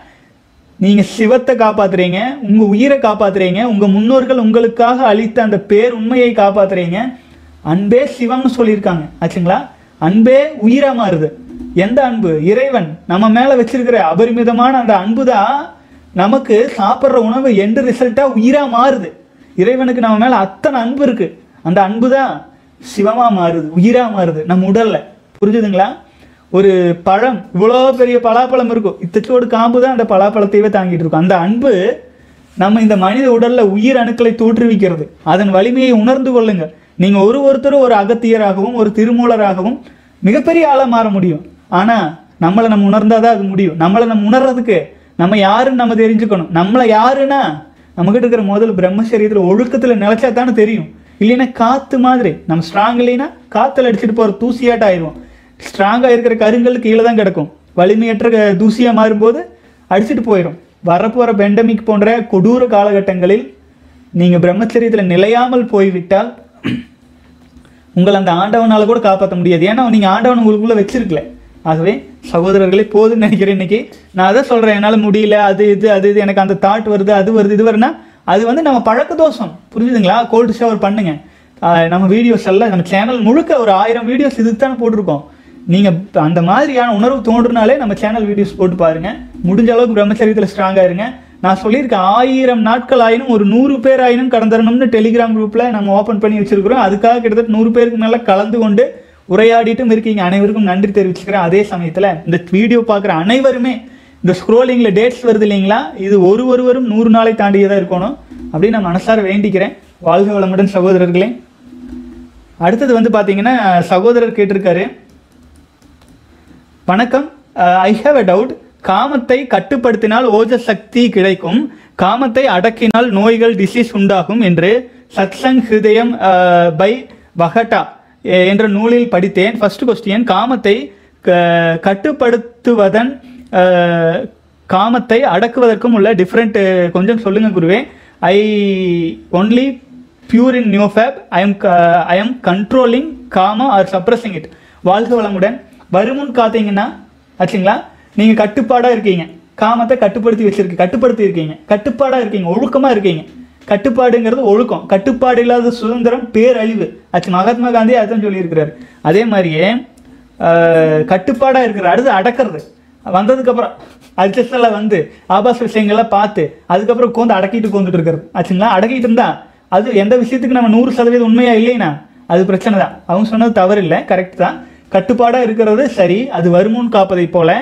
நீங்கள் சிவத்தை காப்பாற்றுறீங்க, உங்கள் உயிரை காப்பாற்றுறீங்க, உங்கள் முன்னோர்கள் உங்களுக்காக அளித்த அந்த பேர் உண்மையை காப்பாற்றுறீங்க. அன்பே சிவம்னு சொல்லியிருக்காங்க. ஆச்சுங்களா, அன்பே உயிராக மாறுது. எந்த அன்பு, இறைவன் நம்ம மேலே வச்சிருக்கிற அபரிமிதமான அந்த அன்பு தான் நமக்கு சாப்பிட்ற உணவு எந்த ரிசல்ட்டாக உயிராக மாறுது. இறைவனுக்கு நம்ம மேலே அத்தனை அன்பு இருக்குது, அந்த அன்பு தான் சிவமாக மாறுது, உயிராக மாறுது நம்ம உடலில். புரிஞ்சுதுங்களா, ஒரு பழம் இவ்வளோ பெரிய பலாப்பழம் இருக்கும், இத்தச்சோடு காம்பு தான் அந்த பலாப்பழத்தையவே தாங்கிட்டு இருக்கும், அந்த அன்பு நம்ம இந்த மனித உடல்ல உயிர் அணுக்களை தோற்றுவிக்கிறது. அதன் வலிமையை உணர்ந்து கொள்ளுங்க. நீங்க ஒரு ஒருத்தர் ஒரு அகத்தியராகவும் ஒரு திருமூலராகவும் மிகப்பெரிய ஆளா மாற முடியும். ஆனா நம்மளை நம்ம உணர்ந்தாதான் அது முடியும். நம்மளை நம்ம உணர்றதுக்கு நம்ம யாருன்னு நம்ம தெரிஞ்சுக்கணும். நம்மளை யாருன்னா நம்மகிட்ட இருக்கிற முதல் பிரம்மச்சரியத்தில் ஒழுக்கத்தில் நிலைச்சா தானே தெரியும். இல்லைன்னா காற்று மாதிரி நம்ம ஸ்ட்ராங் இல்லைன்னா காற்றுல அடிச்சுட்டு போகிற தூசியாட்ட ஆயிடுவோம். ஸ்ட்ராங்காக இருக்கிற கருங்கல் கீழே தான் கிடக்கும். வலிமையற்ற தூசியாக மாறும்போது அடிச்சுட்டு போயிடும். வரப்போகிற பெண்டமிக் போன்ற கொடூர காலகட்டங்களில் நீங்கள் பிரம்மச்சரியத்தில் நிலையாமல் போய்விட்டால் உங்களை அந்த ஆண்டவனால் கூட காப்பாற்ற முடியாது. ஏன்னா நீங்கள் ஆண்டவன் உங்களுக்குள்ளே வச்சிருக்கல. ஆகவே சகோதரர்களே போதுன்னு நினைக்கிறேன். இன்னைக்கு நான் அதை சொல்கிறேன், என்னால் முடியல, அது இது அது இது எனக்கு அந்த தாட் வருது, அது வருது, இது வருதுன்னா அது வந்து நம்ம பழக்க தோஷம். புரிஞ்சுதுங்களா? கோல்டு ஷவர் பண்ணுங்க. நம்ம வீடியோஸ் எல்லாம் நம்ம சேனல் முழுக்க ஒரு ஆயிரம் வீடியோஸ் இதுதானே போட்டிருக்கோம். நீங்கள் அந்த மாதிரியான உணர்வு தோன்றுனாலே நம்ம சேனல் வீடியோஸ் போட்டு பாருங்கள். முடிஞ்ச அளவுக்கு பிரம்மச்சரியத்தில் ஸ்ட்ராங்காக இருங்க. நான் சொல்லியிருக்கேன், ஆயிரம் நாட்கள் ஆயினும் ஒரு நூறு பேர் ஆயினும் கடந்துடணும்னு டெலிகிராம் குரூப்பில் நம்ம ஓப்பன் பண்ணி வச்சுருக்கிறோம். அதுக்காக கிட்டத்தட்ட நூறு பேருக்கு மேலே கலந்து கொண்டு உரையாடிட்டும் இருக்கீங்க. அனைவருக்கும் நன்றி தெரிவிச்சுக்கிறேன். அதே சமயத்தில் இந்த வீடியோ பார்க்குற அனைவருமே இந்த ஸ்க்ரோலிங்கில் டேட்ஸ் வருது இல்லைங்களா, இது ஒரு ஒருவரும் நூறு நாளை தாண்டியதாக இருக்கணும் அப்படின்னு நான் மனசார வேண்டிக்கிறேன். வாழ்க வளமுடன் சகோதரர்களே. அடுத்தது வந்து பார்த்தீங்கன்னா சகோதரர் கேட்டிருக்காரு, வணக்கம், ஐ ஹாவ் அ டவுட். காமத்தை கட்டுப்படுத்தினால் ஓஜ சக்தி கிடைக்கும், காமத்தை அடக்கினால் நோய்கள் டிசீஸ் உண்டாகும் என்று சத்சங் ஹிருதயம் பை வகட்டா என்ற நூலில் படித்தேன். ஃபர்ஸ்ட் கொஸ்டின், காமத்தை கட்டுப்படுத்துவதன் காமத்தை அடக்குவதற்கும் உள்ள டிஃப்ரெண்ட் கொஞ்சம் சொல்லுங்க குருவே. I only pure in NoFap, I am I am controlling காமா ஆர் சப்ரஸிங் இட். வாழ்க வளமுடன். வருமுன் காத்தீங்கன்னா ஆச்சுங்களா, நீங்கள் கட்டுப்பாடாக இருக்கீங்க. காமத்தை கட்டுப்படுத்தி வச்சிருக்கு கட்டுப்படுத்தி இருக்கீங்க, கட்டுப்பாடாக இருக்கீங்க, ஒழுக்கமாக இருக்கீங்க. கட்டுப்பாடுங்கிறது ஒழுக்கம், கட்டுப்பாடு இல்லாத சுதந்திரம் பேரழிவு. ஆச்சு, மகாத்மா காந்தி அதுதான் சொல்லியிருக்கிறார். அதே மாதிரியே கட்டுப்பாடாக இருக்கிறார். அடுத்து அடக்கிறது, வந்ததுக்கப்புறம் அட்ஜஸ்டெல்லாம் வந்து ஆபாச விஷயங்கள்லாம் பார்த்து அதுக்கப்புறம் உட்காந்து அடக்கிட்டு உட்காந்துட்டு இருக்கிறது. ஆச்சுங்களா, அடக்கிட்டு இருந்தா அது எந்த விஷயத்துக்கு நம்ம நூறு சதவீதம் உண்மையாக இல்லைன்னா அது பிரச்சனை தான். அவங்க சொன்னது தவறு இல்லை, கரெக்ட் தான். கட்டுப்பாடாக இருக்கிறது சரி, அது வருமுன் காப்பதை போல்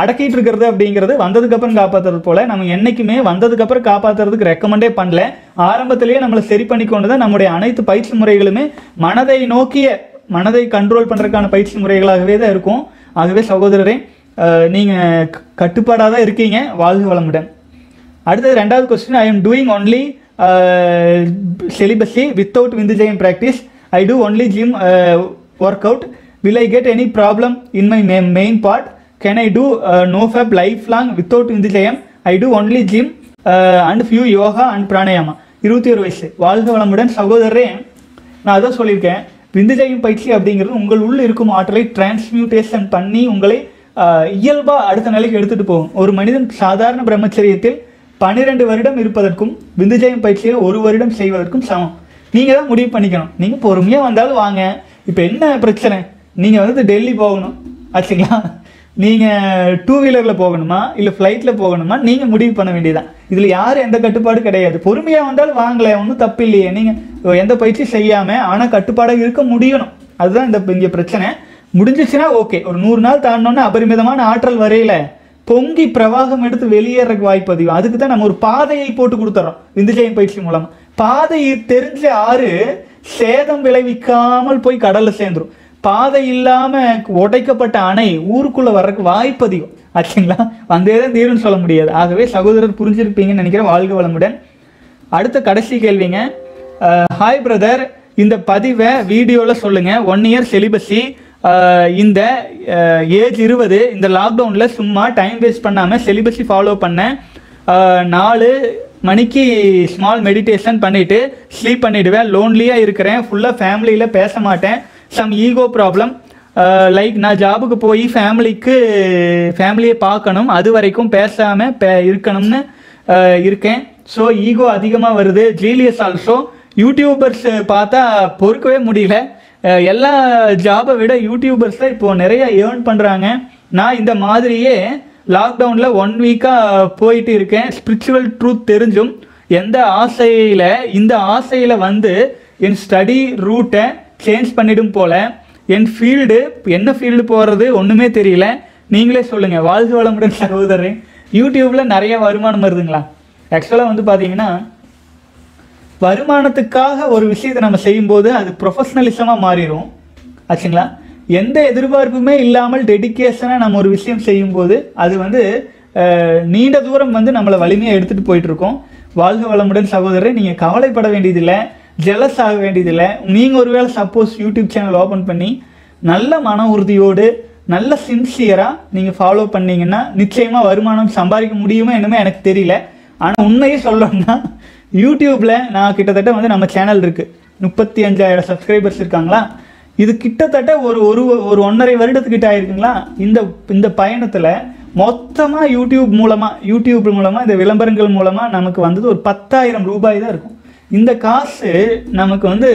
அடக்கிட்டு இருக்கிறது அப்படிங்கிறது வந்ததுக்கப்புறம் காப்பாற்றுறது போல் நம்ம என்றைக்குமே வந்ததுக்கப்புறம் காப்பாற்றுறதுக்கு ரெக்கமெண்டே பண்ணல. ஆரம்பத்திலேயே நம்மளை சரி பண்ணிக்கொண்டு தான் நம்முடைய அனைத்து பயிற்சி முறைகளுமே மனதை நோக்கிய மனதை கண்ட்ரோல் பண்ணுறதுக்கான பயிற்சி முறைகளாகவே தான் இருக்கும். ஆகவே சகோதரரே நீங்கள் கட்டுப்பாடாக தான் இருக்கீங்க. வாழ்க வளமுடன். அடுத்தது ரெண்டாவது question, I am doing only celibacy without விந்து ஜெயம் practice, I do only gym work out, will I get any problem in my main part, can I do uh, no fab lifelong without Vindhu jayam, I do only gym uh, and few yoga and pranayama. இருபத்தி ஒரு வயசு. வாழ்க வளமுடன் சகோதரரே. நான் அதான் சொல்லியிருக்கேன், விந்து ஜெயம் பயிற்சி அப்படிங்கிறது உங்கள் உள்ள இருக்கும் ஆற்றலை டிரான்ஸ்மியூட்டேஷன் பண்ணி உங்களை இயல்பாக அடுத்த நிலைக்கு எடுத்துகிட்டு போகும். ஒரு மனிதன் சாதாரண பிரம்மச்சரியத்தில் பன்னிரெண்டு வருடம் இருப்பதற்கும் விந்து ஜெயம் பயிற்சியை ஒரு வருடம் செய்வதற்கும் சமம். நீங்கள் தான் முடிவு பண்ணிக்கணும். நீங்கள் பொறுமையாக வந்தாலும் வாங்க. இப்போ என்ன பிரச்சனை, நீங்கள் வந்து டெல்லி போகணும் ஆச்சுங்களா, நீங்கள் டூ வீலரில் போகணுமா இல்லை ஃப்ளைட்டில் போகணுமா நீங்கள் முடிவு பண்ண வேண்டியதான். இதில் யாரும் எந்த கட்டுப்பாடும் கிடையாது. பொறுமையாக வந்தாலும் வாங்கலை, ஒன்றும் தப்பு இல்லையே. நீங்கள் எந்த பயிற்சி செய்யாமல் ஆனால் கட்டுப்பாடாக இருக்க முடியணும். அதுதான் இந்த இங்கே பிரச்சனை. முடிஞ்சிச்சுன்னா ஓகே, ஒரு நூறு நாள் தாண்டோன்னா அபரிமிதமான ஆற்றல் வரையில் பொங்கி பிரவாகம் எடுத்து வெளியேறக்கு வாய்ப்பு அதிகம். அதுக்கு தான் நம்ம ஒரு பாதையை போட்டு கொடுத்துறோம் விந்து ஜெயம் பயிற்சி மூலமாக. பாதையை தெரிஞ்ச ஆறு சேதம் விளைவிக்காமல் போய் கடலில் சேர்ந்துடும். பாதை இல்லாமல் உடைக்கப்பட்ட அணை ஊருக்குள்ளே வர்றதுக்கு வாய்ப்பு அதிகம். ஆச்சுங்களா, வந்தே தான் தீருன்னு சொல்ல முடியாது. ஆகவே சகோதரர் புரிஞ்சிருப்பீங்கன்னு நினைக்கிறேன். வாழ்க வளமுடன். அடுத்த கடைசி கேள்விங்க, ஹாய் பிரதர், இந்த பதிவை வீடியோவில் சொல்லுங்கள். ஒன் இயர் செலிபஸி, இந்த ஏஜ் இருபது, இந்த லாக்டவுனில் சும்மா டைம் வேஸ்ட் பண்ணாமல் செலிபஸை ஃபாலோ பண்ணேன். நாலு மணிக்கு ஸ்மால் மெடிடேஷன் பண்ணிவிட்டு ஸ்லீப் பண்ணிவிடுவேன். லோன்லியாக இருக்கிறேன், ஃபுல்லாக ஃபேமிலியில் பேச மாட்டேன். சம் ஈகோ ப்ராப்ளம், லைக் நான் ஜாபுக்கு போய் ஃபேமிலிக்கு ஃபேமிலியை பார்க்கணும், அது வரைக்கும் பேசாமல் பே இருக்கணும்னு இருக்கேன். ஸோ ஈகோ அதிகமாக வருது. ஜீலியஸ் ஆல்சோ யூடியூபர்ஸ் பார்த்தா பொறுக்கவே முடியல. எல்லா ஜாபை விட யூடியூபர்ஸ் தான் இப்போது நிறைய ஏர்ன் பண்ணுறாங்க. நான் இந்த மாதிரியே லாக்டவுனில் ஒன் வீக்காக போயிட்டு இருக்கேன். ஸ்பிரிச்சுவல் ட்ரூத் தெரிஞ்சும் எந்த ஆசையில் இந்த ஆசையில் வந்து என் ஸ்டடி ரூட்டை சேஞ்ச் பண்ணிடும் போல். என் ஃபீல்டு என்ன ஃபீல்டு போகிறது ஒன்றுமே தெரியல. நீங்களே சொல்லுங்கள். வாழ்க வளமுடன் சகோதரன். யூடியூப்பில் நிறைய வருமானம் வருதுங்களா? ஆக்சுவலாக வந்து பார்த்தீங்கன்னா வருமானத்துக்காக ஒரு விஷயத்தை நம்ம செய்யும்போது அது ப்ரொஃபஷ்னலிசமாக மாறிடும் ஆச்சுங்களா. எந்த எதிர்பார்ப்புமே இல்லாமல் டெடிக்கேஷனாக நம்ம ஒரு விஷயம் செய்யும்போது அது வந்து நீண்ட தூரம் வந்து நம்மளை வலிமையாக எடுத்துகிட்டு போயிட்டுருக்கோம். வாழ்க வளமுடன் சகோதரரை. நீங்கள் கவலைப்பட வேண்டியதில்லை, ஜெலஸ் ஆக வேண்டியதில்லை. நீங்கள் ஒருவேளை சப்போஸ் யூடியூப் சேனல் ஓப்பன் பண்ணி நல்ல மன உறுதியோடு நல்ல சின்சியராக நீங்கள் ஃபாலோ பண்ணிங்கன்னா நிச்சயமாக வருமானம் சம்பாதிக்க முடியுமா என்னமே எனக்கு தெரியல. ஆனால் உண்மையே சொல்லணும்னா யூடியூப்பில் நான் கிட்டத்தட்ட வந்து நம்ம சேனல் இருக்குது, முப்பத்தி அஞ்சாயிரம் சப்ஸ்கிரைபர்ஸ் இருக்காங்களா, இது கிட்டத்தட்ட ஒரு ஒரு ஒரு ஒன்றரை வருடத்துக்கிட்ட ஆயிருக்குங்களா. இந்த இந்த பயணத்தில் மொத்தமாக யூடியூப் மூலமாக யூடியூப் மூலமாக இந்த விளம்பரங்கள் மூலமாக நமக்கு வந்தது ஒரு பத்தாயிரம் ரூபாய் தான் இருக்கும். இந்த காசு நமக்கு வந்து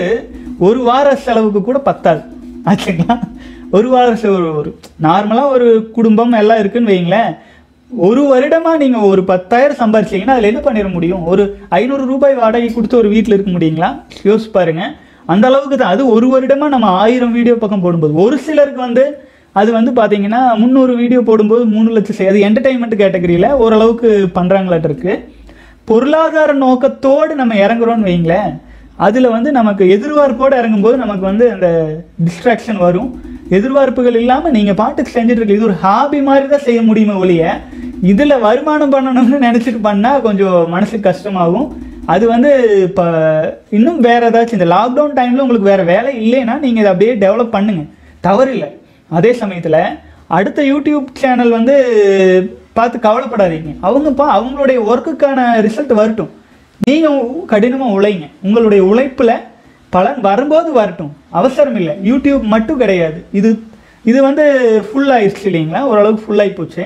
ஒரு வார செலவுக்கு கூட பத்தாது ஆச்சுங்களா. ஒரு வார செலவு ஒரு நார்மலாக ஒரு குடும்பம் எல்லாம் இருக்குதுன்னு வைங்களேன், ஒரு வருடமாக நீங்கள் ஒரு பத்தாயிரம் சம்பாரிச்சிங்கன்னா அதில் என்ன பண்ணிட முடியும்? ஒரு ஐநூறு ரூபாய் வாடகை கொடுத்து ஒரு வீட்டில் இருக்க முடியுங்களா? யோசிச்சு பாருங்கள். அந்த அளவுக்கு தான். அது ஒரு வருடமாக நம்ம ஆயிரம் வீடியோ பக்கம் போடும்போது ஒரு சிலருக்கு வந்து அது வந்து பார்த்தீங்கன்னா முந்நூறு வீடியோ போடும்போது மூணு லட்சம் செய்யாது. என்டர்டெயின்மெண்ட் கேட்டகரியில் ஓரளவுக்கு பண்ணுறாங்களாட்டு இருக்குது. பொருளாதார நோக்கத்தோடு நம்ம இறங்குறோன்னு வைங்களேன், அதில் வந்து நமக்கு எதிர்பார்ப்போடு இறங்கும்போது நமக்கு வந்து அந்த டிஸ்ட்ராக்ஷன் வரும். எதிர்பார்ப்புகள் இல்லாமல் நீங்கள் பாட்டுக்கு செஞ்சுட்ருக்கு. இது ஒரு ஹாபி மாதிரி தான் செய்ய முடியுமே ஒழிய இதில் வருமானம் பண்ணணும்னு நினச்சிட்டு பண்ணால் கொஞ்சம் மனசுக்கு கஷ்டமாகும். அது வந்து இப்போ இன்னும் வேறு ஏதாச்சும் இந்த லாக்டவுன் டைமில் உங்களுக்கு வேறு வேலை இல்லைன்னா நீங்கள் இதை அப்படியே டெவலப் பண்ணுங்கள், தவறில்லை. அதே சமயத்தில் அடுத்த யூடியூப் சேனல் வந்து பார்த்து கவலைப்படாதீங்க. அவங்கப்பா அவங்களுடைய ஒர்க்குக்கான ரிசல்ட் வரட்டும். நீங்கள் கடினமாக உழைங்க, உங்களுடைய உழைப்பில் பலன் வரும்போது வரட்டும், அவசரம் இல்லை. யூடியூப் மட்டும் கிடையாது, இது இது வந்து ஃபுல்லாகிடுச்சு இல்லைங்களா, ஓரளவுக்கு ஃபுல்லாகி போச்சு.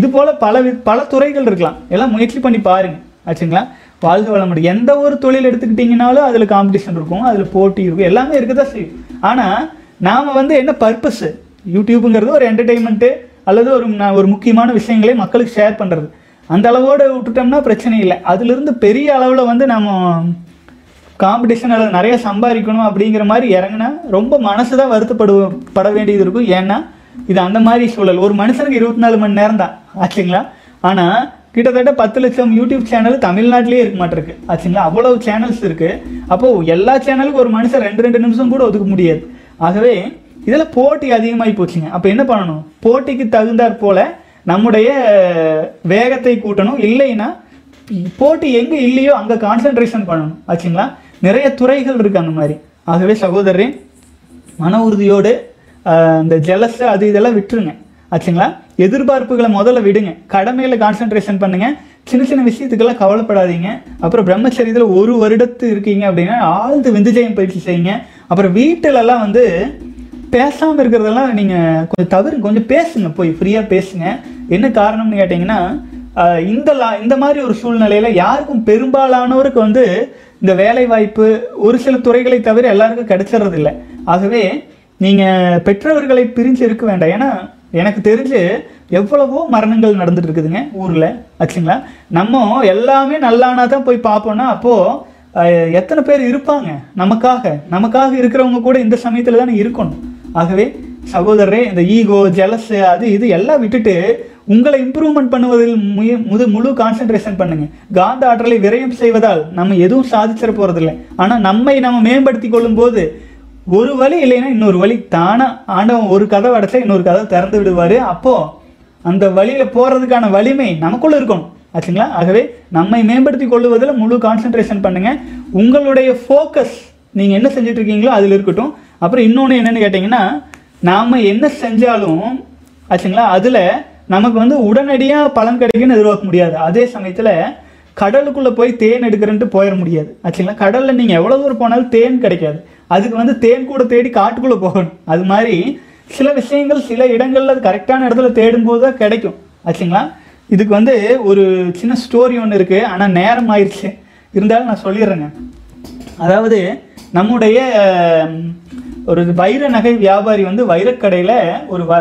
இது போல் பல பல துறைகள் இருக்கலாம், எல்லாம் முயற்சி பண்ணி பாருங்கள் ஆச்சுங்களா. வாழ்க வளமுடன். எந்த ஒரு தொழில் எடுத்துக்கிட்டிங்கனாலும் அதில் காம்படிஷன் இருக்கும், அதில் போட்டி இருக்கும், எல்லாமே இருக்க தான் செய்யும். ஆனால் நாம் வந்து என்ன பர்பஸ்ஸு? யூடியூப்புங்கிறது ஒரு என்டர்டெயின்மெண்ட்டு அல்லது ஒரு ஒரு முக்கியமான விஷயங்களே மக்களுக்கு ஷேர் பண்ணுறது. அந்த அளவோடு விட்டுட்டோம்னா பிரச்சனை இல்லை. அதிலிருந்து பெரிய அளவில் வந்து நம்ம காம்படிஷன் அல்லது நிறையா சம்பாதிக்கணும் அப்படிங்கிற மாதிரி இறங்கினா ரொம்ப மனசு தான் வருத்தப்படுவோம், பட வேண்டியது இருக்கும். ஏன்னா இது அந்த மாதிரி சூழல். ஒரு மனுஷனுக்கு இருபத்தி நாலு மணி நேரம் தான் ஆச்சுங்களா. ஆனால் கிட்டத்தட்ட பத்து லட்சம் யூடியூப் சேனல் தமிழ்நாட்டிலே இருக்க மாட்டிருக்கு ஆச்சுங்களா. அவ்வளோ சேனல்ஸ் இருக்குது. அப்போது எல்லா சேனலுக்கும் ஒரு மனுஷன் ரெண்டு ரெண்டு நிமிஷம் கூட ஒதுக்க முடியாது. ஆகவே இதில் போட்டி அதிகமாகி போச்சுங்க. அப்போ என்ன பண்ணணும்? போட்டிக்கு தகுந்தாற் போல் நம்முடைய வேகத்தை கூட்டணும். இல்லைன்னா போட்டி எங்கே இல்லையோ அங்கே கான்சன்ட்ரேஷன் பண்ணணும் ஆச்சுங்களா. நிறைய துறைகள் இருக்குது அந்த மாதிரி. ஆகவே சகோதரரே, மன உறுதியோடு இந்த ஜெலஸு அது இதெல்லாம் விட்டுருங்க ஆச்சுங்களா. எதிர்பார்ப்புகளை முதல்ல விடுங்க, கடமையில் கான்சன்ட்ரேஷன் பண்ணுங்கள். சின்ன சின்ன விஷயத்துக்கெல்லாம் கவலைப்படாதீங்க. அப்புறம் பிரம்மச்சரியத்தில் ஒரு வருடத்து இருக்கீங்க அப்படின்னா ஆழ்ந்து விந்து ஜெயம் பயிற்சி செய்யுங்க. அப்புறம் வீட்டிலலாம் வந்து பேசாமல் இருக்கிறதெல்லாம் நீங்கள் கொஞ்சம் தவிர கொஞ்சம் பேசுங்க, போய் ஃப்ரீயாக பேசுங்க. என்ன காரணம்னு கேட்டிங்கன்னா இந்த லா இந்த மாதிரி ஒரு சூழ்நிலையில் யாருக்கும் பெரும்பாலானவருக்கு வந்து இந்த வேலைவாய்ப்பு ஒரு சில துறைகளை தவிர எல்லாருக்கும் கிடைச்சிடறதில்லை. ஆகவே நீங்கள் பெற்றவர்களை பிரிஞ்சு இருக்க வேண்டாம். ஏன்னா எனக்கு தெரிஞ்சு எவ்வளவோ மரணங்கள் நடந்துட்டு இருக்குதுங்க ஊரில் ஆச்சுங்களா. நம்ம எல்லாமே நல்லானா தான் போய் பார்ப்போன்னா அப்போது எத்தனை பேர் இருப்பாங்க நமக்காக? நமக்காக இருக்கிறவங்க கூட இந்த சமயத்தில் தானே இருக்கணும். ஆகவே சகோதரரே, இந்த ஈகோ ஜெலஸு அது இது எல்லாம் விட்டுட்டு உங்களை இம்ப்ரூவ்மெண்ட் பண்ணுவதில் முய முது முழு கான்சன்ட்ரேஷன் பண்ணுங்கள். காந்த ஆற்றலை விரயம் செய்வதால் நம்ம எதுவும் சாதிச்சிட போகிறதில்லை. ஆனால் நம்மை நம்ம மேம்படுத்தி கொள்ளும்போது ஒரு வழி இல்லைன்னா இன்னொரு வழி தானாக ஆண்டவன் ஒரு கதவை அடைச்சா இன்னொரு கதவை திறந்து விடுவார். அப்போது அந்த வழியில் போகிறதுக்கான வலிமை நமக்குள்ளே இருக்கணும் ஆச்சுங்களா. ஆகவே நம்மை மேம்படுத்தி கொள்ளுவதில் முழு கான்சன்ட்ரேஷன் பண்ணுங்கள். உங்களுடைய ஃபோக்கஸ் நீங்கள் என்ன செஞ்சிட்ருக்கீங்களோ அதில் இருக்கட்டும். அப்புறம் இன்னொன்று என்னென்னு கேட்டிங்கன்னா, நாம் என்ன செஞ்சாலும் ஆச்சுங்களா அதில் நமக்கு வந்து உடனடியாக பலன் கிடைக்குன்னு எதிர்பார்க்க முடியாது. அதே சமயத்தில் கடலுக்குள்ளே போய் தேன் எடுக்கிறன்ட்டு போயிட முடியாது ஆச்சுங்களா. கடலில் நீங்கள் எவ்வளோ தூரம் போனாலும் தேன் கிடைக்காது. அதுக்கு வந்து தேன் கூட தேடி காட்டுக்குள்ளே போகணும். அது மாதிரி சில விஷயங்கள் சில இடங்களில் அது கரெக்டான இடத்துல தேடும்போது தான் கிடைக்கும் ஆச்சுங்களா. இதுக்கு வந்து ஒரு சின்ன ஸ்டோரி ஒன்று இருக்குது, ஆனால் நேரம் ஆயிடுச்சு, இருந்தாலும் நான் சொல்லிடுறேங்க. அதாவது நம்முடைய ஒரு வைர நகை வியாபாரி வந்து வைரக்கடையில் ஒரு வ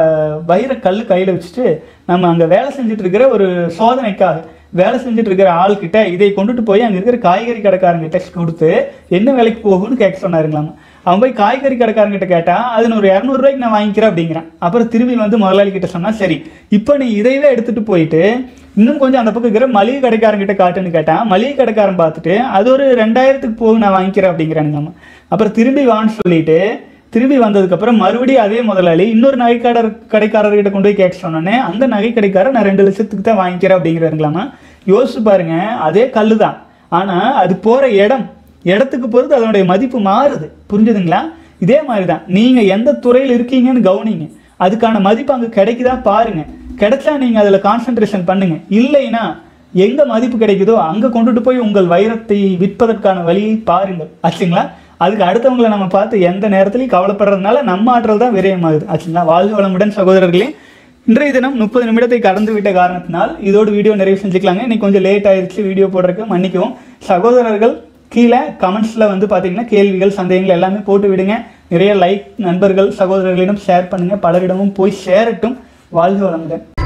வைரக்கல் கையில் வச்சுட்டு நம்ம அங்கே வேலை செஞ்சிட்ருக்கிற ஒரு சோதனைக்காக வேலை செஞ்சுட்டு இருக்கிற ஆள் கிட்ட இதை கொண்டுட்டு போய் அங்கே இருக்கிற காய்கறி கடைக்காரங்கிட்ட கொடுத்து என்ன வேலைக்கு போகுன்னு கேட்க சொன்னாருங்களாம். அவன் போய் காய்கறி கடைக்காரங்கிட்ட கேட்டால் அதுன்னு ஒரு இரநூறுவாய்க்கு நான் வாங்கிக்கிறேன் அப்படிங்கிறான். அப்புறம் திரும்பி வந்து முதலாளி கிட்ட சொன்னால், சரி இப்போ நீ இதையவே எடுத்துகிட்டு போயிட்டு இன்னும் கொஞ்சம் அந்த பக்கம் இருக்கிற மளிகை கடைக்காரங்கிட்ட காட்டுன்னு கேட்டான். மளிகை கடைக்காரன் பார்த்துட்டு அது ஒரு ரெண்டாயிரத்துக்கு போகு நான் வாங்கிக்கிறேன் அப்படிங்கிறானுங்களாம். அப்புறம் திரும்பி வான்னு சொல்லிட்டு திரும்பி வந்ததுக்கப்புறம் மறுபடியும் அதே முதலாளி இன்னொரு நகை கடை கடைக்காரர்கிட்ட கொண்டு போய் கேட்க சொன்னோன்னே அந்த நகை கடைக்காரர் நான் ரெண்டு லட்சத்துக்கு தான் வாங்கிக்கிறேன் அப்படிங்கிறாருங்களாமா. யோசிச்சு பாருங்க, அதே கல் தான், ஆனால் அது போகிற இடம் இடத்துக்கு பொறுத்து அதனுடைய மதிப்பு மாறுது. புரிஞ்சுதுங்களா? இதே மாதிரி தான் நீங்கள் எந்த துறையில் இருக்கீங்கன்னு கவனிங்க, அதுக்கான மதிப்பு அங்கே கிடைக்குதான் பாருங்கள். கிடைச்சா நீங்கள் அதில் கான்சன்ட்ரேஷன் பண்ணுங்கள், இல்லைன்னா எங்கே மதிப்பு கிடைக்குதோ அங்கே கொண்டுட்டு போய் உங்கள் வைரத்தை விற்பதற்கான வழியை பாருங்கள். ஆச்சுங்களா? அதுக்கு அடுத்தவங்களை நம்ம பார்த்து எந்த நேரத்துலையும் கவலைப்படுறதுனால நம்ம ஆற்றல் தான் விரயமாகுது. ஆச்சுங்களா? வாழ்க வளமுடன் சகோதரர்களே. இன்றைய தினம் முப்பது நிமிடத்தை கடந்து விட்ட காரணத்தினால் இதோடு வீடியோ நிறைவு செஞ்சுக்கலாங்க. இன்னைக்கு கொஞ்சம் லேட் ஆயிடுச்சு வீடியோ போடுறதுக்கு, மன்னிக்கவும் சகோதரர்கள். கீழே கமெண்ட்ஸில் வந்து பார்த்தீங்கன்னா கேள்விகள் சந்தேகங்கள் எல்லாமே போட்டு விடுங்க. நிறைய லைக் நண்பர்கள் சகோதரர்களிடம் ஷேர் பண்ணுங்கள், பலரிடமும் போய் சேரட்டும். வாழ்க வளமுடன்.